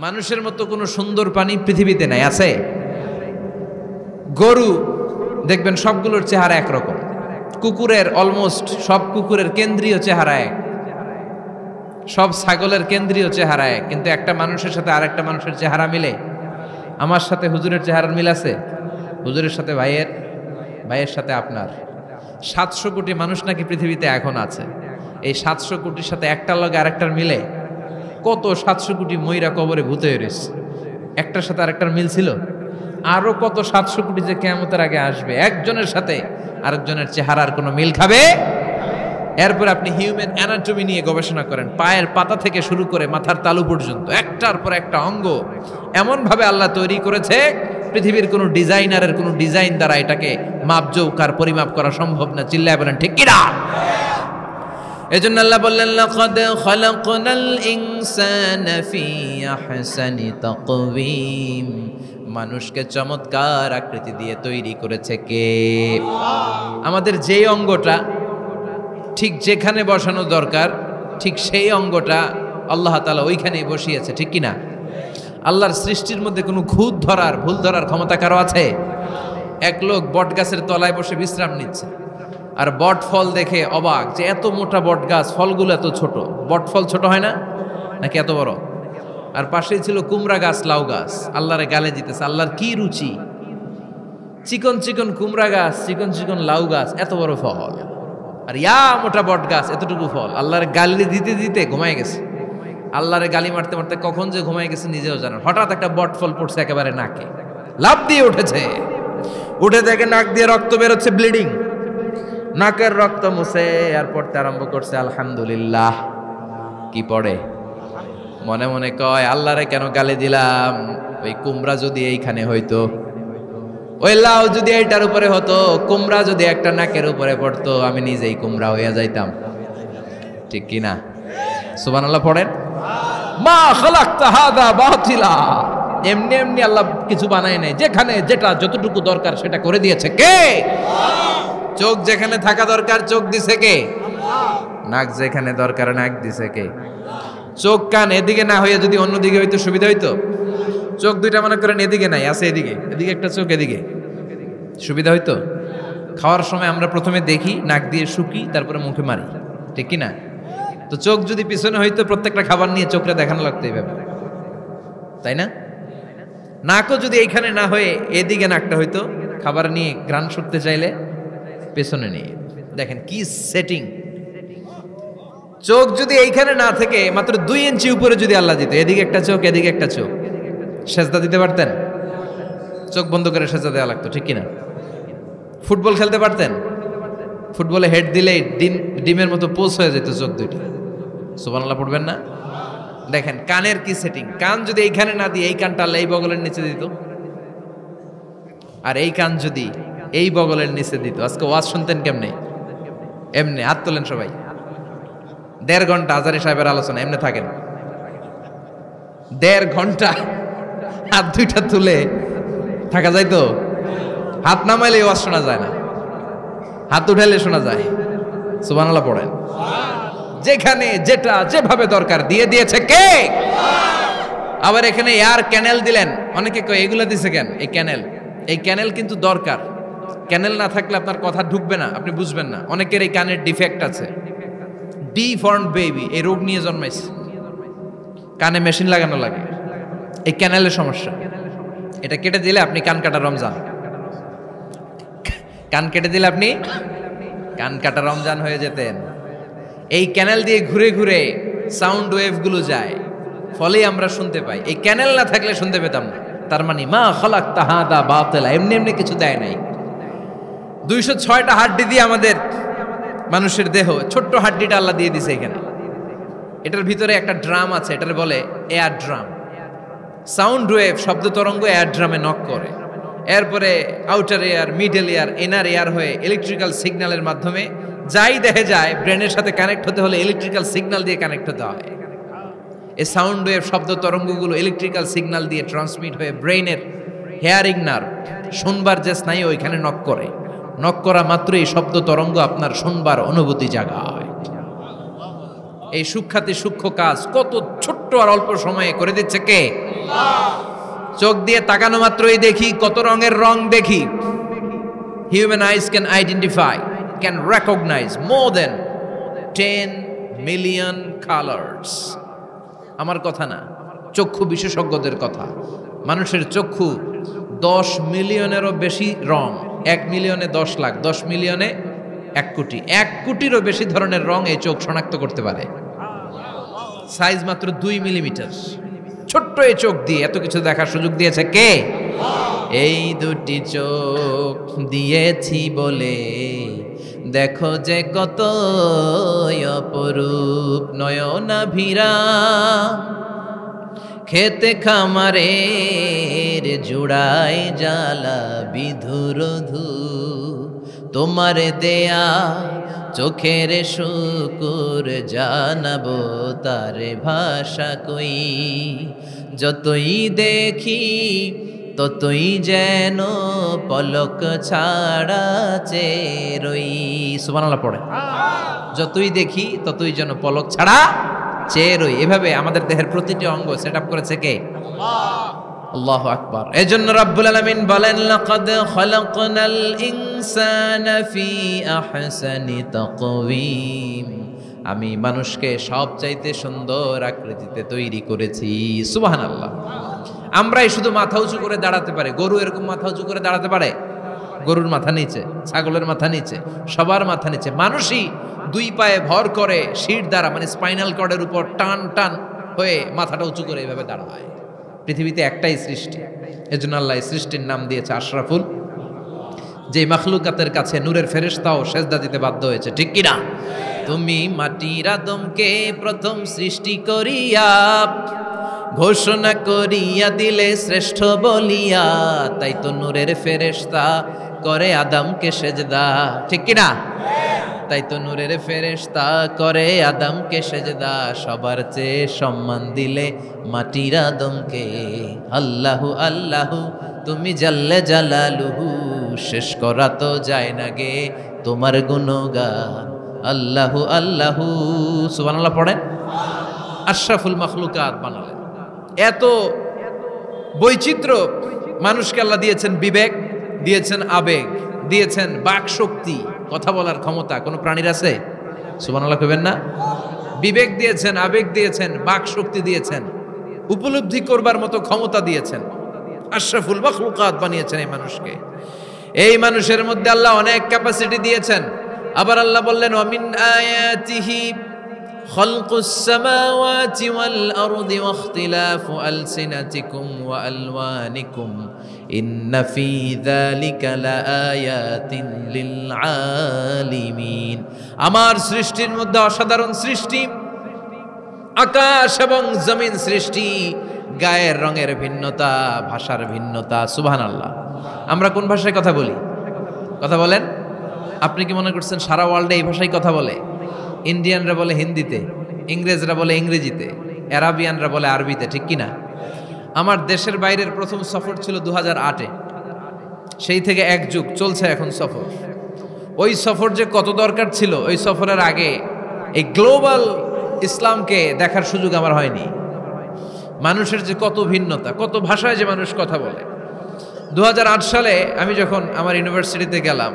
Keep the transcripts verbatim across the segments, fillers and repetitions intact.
मानुषेर मतो कोनो सुंदर पानी पृथिवीते नाई आछे। गरु देखबेन सबगुलोर चेहारा एक रकम, कुकुरेर अलमोस्ट सब कुकुरेर केंद्रीय चेहारा एक, सब छागलेर केंद्रीय चेहारा एक, किन्तु एकटा मानुषेर साथे आरेकटा मानुषेर चेहारा मिले? आमार साथे हुजुरेर चेहारार मिल आछे? हुजुरेर साथे भाइयेर, भाइयेर साथे आपनार। सातशो कोटी मानुष नाकि पृथिवीते एखोन आछे, এই সাতশো কোটির সাথে একটার লগে আরেকটার মিলে কত সাতশো কোটি ময়রা কবরে ভূত হয়ে রয়েছে, একটার সাথে আরেকটার মিল ছিল? আরো কত সাতশো কোটি যে কিয়ামতের আগে আসবে, একজনের সাথে আরেকজনের চেহারার কোনো মিল খাবে? এরপর আপনি হিউম্যান অ্যানাটমি নিয়ে গবেষণা করেন, পায়ের পাতা থেকে শুরু করে মাথার তালু পর্যন্ত একটার পর একটা অঙ্গ এমনভাবে আল্লাহ তৈরি করেছে, পৃথিবীর কোনো ডিজাইনারের কোনো ডিজাইন দ্বারা এটাকে মাপজোকার পরিমাপ করা সম্ভব না। চিল্লায় বলেন ঠিক কিনা? এজন্য আল্লাহ বললেন লাকাদ খলাকনাল ইনসানা ফি আহসানি তাকওয়িম, মানুষকে চমৎকার আকৃতি দিয়ে তৈরি করেছে কে? আল্লাহ। আমাদের যেই অঙ্গটা ঠিক যেখানে বসানো দরকার ঠিক সেই অঙ্গটা আল্লাহ তাআলা ওইখানেই বসিয়েছে, ঠিক কি না? আল্লাহর সৃষ্টির মধ্যে কোনো খুঁত ধরার ভুল ধরার ক্ষমতা কারো আছে? এক লোক বট গাছের তলায় বসে বিশ্রাম নিচ্ছে, আর বট ফল দেখে অবাক যে এত মোটা বট গাছ, ফলগুলো এত ছোট, বট ফল ছোট হয় না নাকি এত বড়? আর পাশেই ছিল কুমড়া গাছ, লাউ গাছ। আল্লাহরে গালে দিতেছে, আল্লাহর কি রুচি, চিকন চিকন কুমড়া গাছ, চিকন চিকন লাউ গাছ, এত বড় ফল, আর ইয়া মোটা বট গাছ, এতটুকু ফল। আল্লাহরে গালি দিতে দিতে ঘুমায় গেছে, আল্লাহরে গালি মারতে মারতে কখন যে ঘুমায় গেছে নিজেও জানেন। হঠাৎ একটা বট ফল পড়ছে একেবারে নাকে, লাফ দিয়ে উঠেছে, উঠে দেখে নাক দিয়ে রক্ত বেরোচ্ছে, ব্লিডিং, নাকের রক্ত মুছে আর পড়তে আরম্ভ করছে আলহামদুলিল্লাহ। কি পড়ে? মনে মনে কয় আল্লাহরে কেন গালি দিলাম, ওই কুমড়া যদি এইখানে হইতো, ওই লাউ যদি এইটার উপরে হতো, কুমড়া যদি একটা নাকের উপরে পড়তো, আমি নিজেই কুমড়া হইয়া যাইতাম। ঠিক কিনা? সুবহানাল্লাহ পড়েন। মা খালাকতা হাদা বাতিলা, এমনি এমনি আল্লাহ কিছু বানায় নাই, যেখানে যেটা যতটুকু দরকার সেটা করে দিয়েছে কে? চোখ যেখানে থাকা দরকার চোখ দিছে কে? নাক যেখানে দরকার নাক দিছে কে? চোখ কান এদিকে না হয়ে যদি অন্যদিকে হইতো সুবিধা হইতো? চোখ দুইটা মনে করেন এদিকে নাই, আছে এদিকে, এদিকে একটা চোখ, এদিকে সুবিধা হইতো? খাওয়ার সময় আমরা প্রথমে দেখি, নাক দিয়ে শুকি, তারপরে মুখে মারি, ঠিক কি না? তো চোখ যদি পিছনে হইতো, প্রত্যেকটা খাবার নিয়ে চোখটা দেখানো লাগতো এইভাবে, তাই না? নাকও যদি এইখানে না হয়ে এদিকে নাকটা হইতো, খাবার নিয়ে ঘ্রাণ শুকতে চাইলে পেছনে নেই। দেখেন কি সেটিং! চোখ যদি এইখানে না থেকে মাত্র দুই ইঞ্চি উপরে যদি আল্লাহ দিত, এদিকে একটা চোখ এদিকে একটা চোখ, সেজদা দিতে পারতেন? চোখ বন্ধ করে সেজদা দেওয়া লাগতো, ঠিক কিনা? ফুটবল খেলতে পারতেন? ফুটবলে হেড দিলেই ডিম ডিমের মতো পোষ হয়ে যেত চোখ দুইটা। সুবহানাল্লাহ পড়বেন না? দেখেন কানের কি সেটিং! কান যদি এইখানে না দিয়ে এই কানটা আল্লাহ এই বগলের নিচে দিত, আর এই কান যদি এই বগলের নিচে দিত, আজকে ওয়াজ শুনতেন কেমনে? এমনি হাত তোলেন সবাই, দেড় ঘন্টা আজহারি সাহেবের আলোচনা এমনি থাকেন, দেড় ঘন্টা হাত দুইটা তুলে থাকা যায় তো? হাত নামাইলে ওয়াজ শোনা যায় না, হাত উঠাইলে শোনা যায়। সুবহানাল্লাহ পড়েন। যেখানে যেটা যেভাবে দরকার দিয়ে দিয়েছে কে? আবার এখানে এয়ার ক্যানেল দিলেন, অনেকে কয় এগুলো দিছে কেন? এই ক্যানেল, এই ক্যানেল কিন্তু দরকার, ক্যানেল না থাকলে আপনার কথা ঢুকবে না, আপনি বুঝবেন না। অনেকের এই কানের ডিফেক্ট আছে, ডিফর্ম বেবি, এই রোগ নিয়ে জন্মাইছে, কানে মেশিন লাগানো লাগে, এই ক্যানেলের সমস্যা। এটা কেটে দিলে আপনি কান কাটা রমজান, কান কেটে দিলে আপনি কান কাটা রমজান হয়ে যেতেন। এই ক্যানেল দিয়ে ঘুরে ঘুরে সাউন্ড ওয়েভগুলো যায়, ফলে আমরা শুনতে পাই। এই ক্যানেল না থাকলে শুনতে পেতাম না। তার মানে মা খালাকতা হাদা বাতিলা, এমনি এমনি কিছু দেয় নাই। দুইশো ছয়টা হাড্ডি দিয়ে আমাদের মানুষের দেহ, ছোট্ট হাড্ডিটা আল্লাহ দিয়ে দিছে এখানে। এটার ভিতরে একটা ড্রাম আছে, এটার বলে এয়ার ড্রাম। সাউন্ড ওয়েভ শব্দ তরঙ্গ এয়ার ড্রামে নক করে, এরপরে outer air, middle air, inner air হয়ে ইলেকট্রিক্যাল সিগন্যালের মাধ্যমে যাই দেখে যায়। ব্রেনের সাথে কানেক্ট হতে হলে ইলেকট্রিক্যাল সিগন্যাল দিয়ে কানেক্ট হতে হয়। এই সাউন্ড ওয়েভ শব্দ তরঙ্গগুলো ইলেকট্রিক্যাল সিগন্যাল দিয়ে ট্রান্সমিট হয়ে ব্রেনের হেয়ারিং নার্ভ, শুনবার যে স্নায়ু, ওইখানে নক করে। নক করা মাত্র এই শব্দ তরঙ্গ আপনার শুনবার অনুভূতি জাগায়। এই সূক্ষ্মাতি সূক্ষ্ম কাজ, কত ছোট্ট ছোট্ট আর অল্প সময়ে করে দিচ্ছে কে? আল্লাহ। চোখ দিয়ে তাকানো মাত্রই দেখি কত রঙের রং দেখি। Human eyes can identify, can recognize more than ten million colors. আমার কথা না, চক্ষু বিশেষজ্ঞদের কথা। মানুষের চক্ষু দশ মিলিয়নেরও বেশি রং, এক মিলিয়নে দশ লাখ, দশ মিলিয়নে এক কোটি, এক কোটিরও বেশি ধরনের রং এই চোখ শনাক্ত করতে পারে। সাইজ মাত্র দুই মিলিমিটার, ছোট্ট এই চোখ দিয়ে এত কিছু দেখার সুযোগ দিয়েছে কে? এই দুটি চোখ দিয়েছি বলে দেখো যে কত অপরূপ নয়নাভিরা, খেতে খামারের জুড়ায় জ্বালা বিধুর ধূপ, তোমার দেয়া চোখের শুকুর জানাবো তারে ভাষা কই, যতই দেখি ততই যেন পলক ছাড়া চেরই। সুবহানাল্লাহ পড়ে, যতই দেখি ততই যেন পলক ছাড়া চেরই। এভাবে আমাদের দেহের প্রতিটি অঙ্গ সেট আপ করেছে কে? আল্লাহ। আল্লাহু আকবার। এজন্য রব্বুল আলামিন বলেন, লাকাদ খলাকনাল ইনসানা ফি আহসানি তাকওয়িম, আমি মানুষকে সবচাইতে সুন্দর আকৃতিতে তৈরি করেছি। সুবহানাল্লাহ। আমরাই শুধু মাথা উঁচু করে দাঁড়াতে পারে, গরু এরকম মাথা উঁচু করে দাঁড়াতে পারে? গরুর মাথা নিচে, ছাগলের মাথা নিচে, সবার মাথা নিচে। মানুষই দুই পায়ে ভর করে শির দ্বারা, মানে স্পাইনাল কর্ডের উপর টান টান হয়ে মাথাটা উঁচু করে এভাবে দাঁড়ায়। পৃথিবীতে একটাই সৃষ্টি, এজন্য আল্লাহ এই সৃষ্টির নাম দিয়েছে আশরাফুল। যে মখলুকাতের কাছে নূরের ফেরেশতাও সেজদা দিতে বাধ্য হয়েছে, ঠিক কি না? তুমি মাটির আদমকে প্রথম সৃষ্টি করিয়া ঘোষণা করিয়া দিলে শ্রেষ্ঠ বলিয়া, তাই তো নূরের ফেরেশতা করে আদমকে সেজদা, ঠিক কি না? তাই তো নূরের ফেরেশতা করে আদমকে সেজদা, সবার চেয়ে সম্মান দিলে মাটির আদমকে। আল্লাহু আল্লাহু তুমি জাল্লে জালালুহু, শেষ করা তো যায় না গে তোমার গুণগান। আল্লাহু আল্লাহু সুবহানাল্লাহ পড়েন। আশরাফুল মখলুকাত বানালেন, এত বৈচিত্র্য মানুষকে আল্লাহ দিয়েছেন। বিবেক দিয়েছেন, আবেগ দিয়েছেন, বাক শক্তি, কথা বলার ক্ষমতা কোনো প্রাণীর আছে? সুবহানাল্লাহ কইবেন না? বিবেক দিয়েছেন, আবেগ দিয়েছেন, বাক শক্তি দিয়েছেন, উপলব্ধি করবার মতো ক্ষমতা দিয়েছেন। আশরাফুল মাখলুকাত বানিয়েছেন এই মানুষকে। এই মানুষের মধ্যে আল্লাহ অনেক ক্যাপাসিটি দিয়েছেন। আবার আল্লাহ বললেন, ওয়ামিন আয়াতিহি খালকুস সামাওয়াতি ওয়াল আরদি ওয়াখতিলাফু আলসিনাতিকুম ওয়া আলওয়ানিকুম ইন্না ফি যালিকা লাআয়াতিন লিল আলিমিন। আমার সৃষ্টির মধ্যে অসাধারণ সৃষ্টি, আকাশ এবং জমিন সৃষ্টি, গায়ের রঙের ভিন্নতা, ভাষার ভিন্নতা। সুবহানাল্লাহ। আমরা কোন ভাষায় কথা বলি? কথা বলেন? আপনি কি মনে করছেন সারা ওয়ার্ল্ডে এই ভাষায় কথা বলে? ইন্ডিয়ানরা বলে হিন্দিতে, ইংরেজরা বলে ইংরেজিতে, অ্যারাবিয়ানরা বলে আরবিতে, ঠিক কিনা? আমার দেশের বাইরের প্রথম সফর ছিল দু হাজার আটে, সেই থেকে এক যুগ চলছে এখন সফর। ওই সফর যে কত দরকার ছিল, ওই সফরের আগে এই গ্লোবাল ইসলামকে দেখার সুযোগ আমার হয়নি। মানুষের যে কত ভিন্নতা, কত ভাষায় যে মানুষ কথা বলে। দু হাজার আট সালে আমি যখন আমার ইউনিভার্সিটিতে গেলাম,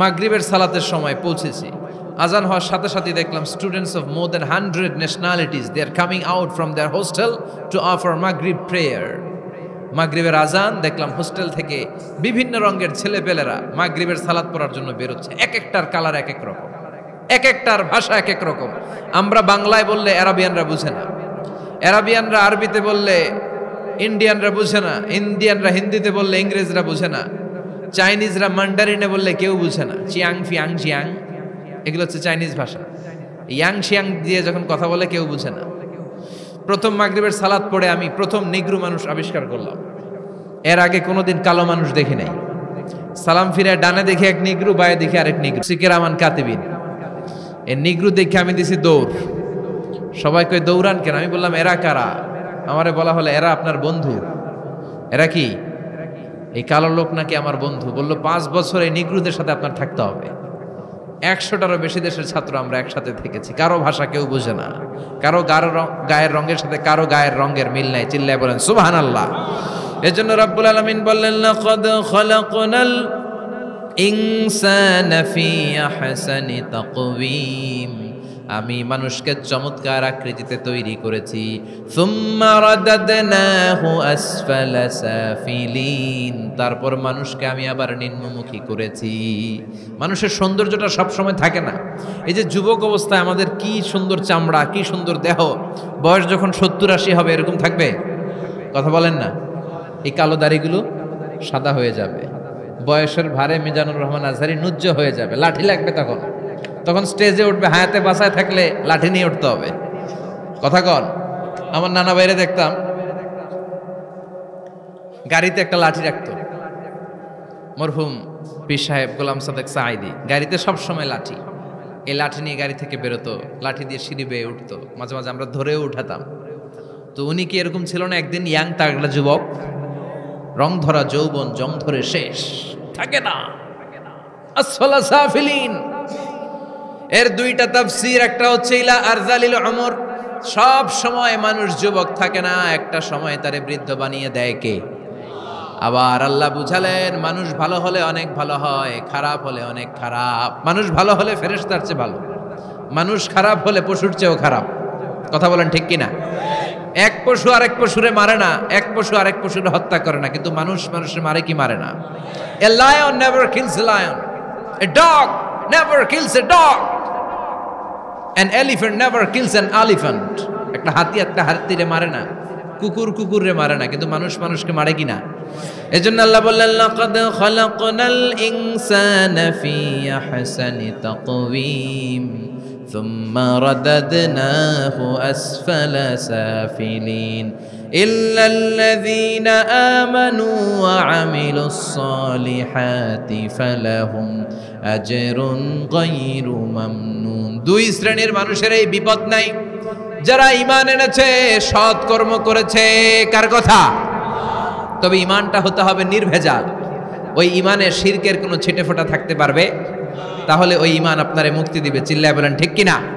মাগরিবের সালাতের সময় পৌঁছেছি, আজান হওয়ার সাথে সাথে দেখলাম students of more than hundred nationalities they are coming out from their hostel to offer মাগরিব প্রেয়ার। মাগরিবের আজান দেখলাম হোস্টেল থেকে বিভিন্ন রঙের ছেলেপেলেরা মাগরিবের সালাত পড়ার জন্য বেরোচ্ছে। এক একটার কালার এক এক রকম, এক একটার ভাষা এক এক রকম। আমরা বাংলায় বললে অ্যারাবিয়ানরা বুঝে না, অ্যারাবিয়ানরা আরবিতে বললে ইন্ডিয়ানরা বুঝে না, ইন্ডিয়ানরা হিন্দিতে বললে ইংরেজরা বুঝে না, চাইনিজরা মান্ডারিনে বললে কেউ বুঝে না। চিয়াং ফিয়াং জিয়াং এগুলো হচ্ছে চাইনিজ ভাষা। ইয়াং শিয়াং দিয়ে যখন কথা বলে কেউ বুঝে না। প্রথম মাগরিবের সালাত পড়ে আমি প্রথম নিগ্রু মানুষ আবিষ্কার করলাম। এর আগে কোনোদিন কালো মানুষ দেখি নাই। সালাম ফিরে ডানে দেখি এক নিগ্রু, বায়ে দেখি আরেক নিগ্রু। সিকেরামান কাতিবিন। এই নিগ্রু দেখে আমি দিছি দৌড়। সবাই কই দৌড়ান কেন? আমি বললাম এরা কারা? আমারে বলা হলো এরা আপনার বন্ধু। এরা কি? এই কালো লোক নাকি আমার বন্ধু। বললো পাঁচ বছর এই নিগ্রুদের সাথে আপনার থাকতে হবে। একশোটারও বেশি দেশের ছাত্র আমরা একসাথে থেকেছি। কারো ভাষা কেউ বোঝে না, কারো গায়ের গায়ের রঙের সাথে কারো গায়ের রঙের মিল নাই। চিল্লায় বলেন সুবহানাল্লাহ। এজন্য রব্বুল আলামিন বললেন লাকাদ খালাকনাল ইনসানা ফি আহসানি তাকওয়িম, আমি মানুষকে চমৎকার আকৃতিতে তৈরি করেছি। সুম্মা রাদাদনাহু আসফালা সাফিলিন, তারপর মানুষকে আমি আবার নিম্নমুখী করেছি। মানুষের সৌন্দর্যটা সবসময় থাকে না। এই যে যুবক অবস্থায় আমাদের কি সুন্দর চামড়া, কি সুন্দর দেহ, বয়স যখন সত্তর আশি হবে এরকম থাকবে? কথা বলেন না। এই কালো দাড়িগুলো সাদা হয়ে যাবে, বয়সের ভারে মিজানুর রহমান আজহারি নুজ্জ হয়ে যাবে। লাঠি লাগবে তখন, তখন স্টেজে উঠবে। হায়াতে বাসায় থাকলে লাঠি নিয়ে উঠতে হবে। কথা কন, আমার নানা বাইরে দেখতাম গাড়িতে একটা লাঠি রাখতো। মরহুম পীর সাহেব গোলাম সাদেক সাঈদী গাড়িতে সবসময় লাঠি, এই লাঠি নিয়ে গাড়ি থেকে বেরোতো, লাঠি দিয়ে সিঁড়ি বেয়ে উঠতো, মাঝে মাঝে আমরা ধরেও উঠাতাম। তো উনি কি এরকম ছিল না? একদিন ইয়াং তাগড়া যুবক, রং ধরা যৌবন জম ধরে শেষ থাকে না। আসফালা সাফিলিন এর দুইটা তাফসীর, একটা হচ্ছে ইলা আরজালিল উমর, সব সময় মানুষ যুবক থাকে না, একটা সময় তারে বৃদ্ধ বানিয়ে দেয় কে। আবার আল্লাহ বুঝালেন মানুষ ভালো হলে অনেক ভালো হয়, খারাপ হলে অনেক খারাপ। মানুষ ভালো হলে ফেরেশতার চেয়ে ভালো, মানুষ খারাপ হলে পশুর চেয়েও খারাপ। কথা বলেন ঠিক কিনা? এক পশু আরেক পশুরে মারে না, এক পশু আরেক পশুরে হত্যা করে না, কিন্তু মানুষ মানুষের মারে কি মারে না। A lion never kills a lion, a dog never kills a dog, an elephant never kills an elephant. একটা হাতি একটা হাতিরে মারে না, কুকুর কুকুরে মারে না, কিন্তু মানুষ মানুষকে মারে কি না। এজন্য আল্লাহ বললেন লাকাদ খালাকনাল ইনসানা ফি আহসানি তাকওয়িম সুম্মা রাদাদনাহু আসফালা সাফিলিন ইল্লাল্লাযীনা আমানু ওয়া আমিলুস সালিহাতি ফালাহুম আজরুন গায়রু মামনুন। দুই শ্রেণীর মানুষের এই বিপদ নাই, যারা ঈমান এনেছে, সৎ কর্ম করেছে। কার কথা? তবে ঈমানটা হতে হবে নির্ভেজাল। ওই ঈমানে শিরকের কোনো ছিটেফোঁটা থাকতে পারবে, তাহলে ওই ঈমান আপনারে মুক্তি দিবে। চিল্লায় বলেন ঠিক কিনা?